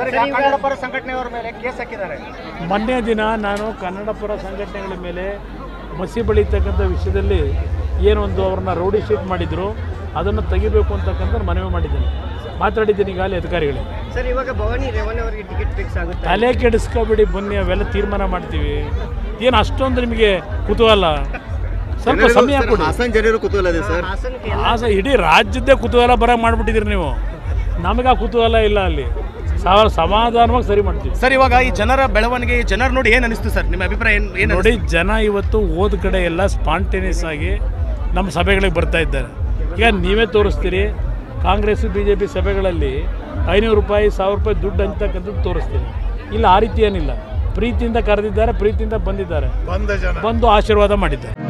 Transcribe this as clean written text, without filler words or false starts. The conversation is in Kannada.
ಕನ್ನಡಪರ ಸಂಘಟನೆಯವರ ಮೇಲೆ ಕೇಸ್ ಹಾಕಿದ್ದಾರೆ. ಮೊನ್ನೆ ದಿನ ನಾನು ಕನ್ನಡಪರ ಸಂಘಟನೆಗಳ ಮೇಲೆ ಮಸಿ ಬಳಿತಕ್ಕಂಥ ವಿಷಯದಲ್ಲಿ ಏನೊಂದು ಅವರನ್ನ ರೌಡಿ ಶೀಟ್ ಮಾಡಿದ್ರು, ಅದನ್ನು ತೆಗಿಬೇಕು ಅಂತಕ್ಕಂಥ ಮನವಿ ಮಾಡಿದ್ದೇನೆ, ಮಾತಾಡಿದ್ದೀನಿ ಈಗಾಗಲೇ ಅಧಿಕಾರಿಗಳಿಗೆ. ಸರ್, ಇವಾಗ ಭವಾನಿ ರೇವಣ್ಣ ಅವರಿಗೆ ಟಿಕೆಟ್ ಫಿಕ್ಸ್ ಆಗುತ್ತೆ, ತಲೆ ಕೆಡಿಸ್ಕೋಬೇಡಿ, ಬನ್ನಿ ಅವೆಲ್ಲ ತೀರ್ಮಾನ ಮಾಡ್ತೀವಿ. ಏನು ಅಷ್ಟೊಂದು ನಿಮಗೆ ಕುತೂಹಲ? ಸ್ವಲ್ಪ ಸಮಯ ಕೊಡಿ. ಹಾಸನ ಜನರು ಕುತೂಹಲ ಇದೆ ಸರ್, ಹಾಸನ ಇಡೀ ರಾಜ್ಯದ್ದೇ ಕುತೂಹಲ ಬರ ಮಾಡಿಬಿಟ್ಟಿದ್ದೀರಿ ನೀವು, ನಮಗೆ ಆ ಕುತೂಹಲ ಇಲ್ಲ. ಅಲ್ಲಿ ಸಮಾಧಾನವಾಗಿ ಸರಿ ಮಾಡ್ತೀವಿ. ಸರ್, ಇವಾಗ ಈ ಜನರ ಬೆಳವಣಿಗೆ, ಈ ಜನರು ನೋಡಿ ಏನು ಅನಿಸ್ತು ಸರ್, ನಿಮ್ಮ ಅಭಿಪ್ರಾಯ ಏನು? ನೋಡಿ, ಜನ ಇವತ್ತು ಓದ್ ಕಡೆ ಎಲ್ಲ ಸ್ಪಾಂಟೇನಿಯಸ್ ಆಗಿ ನಮ್ಮ ಸಭೆಗಳಿಗೆ ಬರ್ತಾ ಇದ್ದಾರೆ. ಈಗ ನೀವೇ ತೋರಿಸ್ತೀರಿ, ಕಾಂಗ್ರೆಸ್ ಬಿ ಜೆ ಪಿ ಸಭೆಗಳಲ್ಲಿ 500 ರೂಪಾಯಿ 1,000 ರೂಪಾಯಿ ದುಡ್ಡು ಅಂತಕ್ಕಂಥದ್ದು ತೋರಿಸ್ತೀರಿ. ಇಲ್ಲ, ಆ ರೀತಿ ಏನಿಲ್ಲ, ಪ್ರೀತಿಯಿಂದ ಕರೆದಿದ್ದಾರೆ, ಪ್ರೀತಿಯಿಂದ ಬಂದಿದ್ದಾರೆ, ಬಂದು ಆಶೀರ್ವಾದ ಮಾಡಿದ್ದಾರೆ.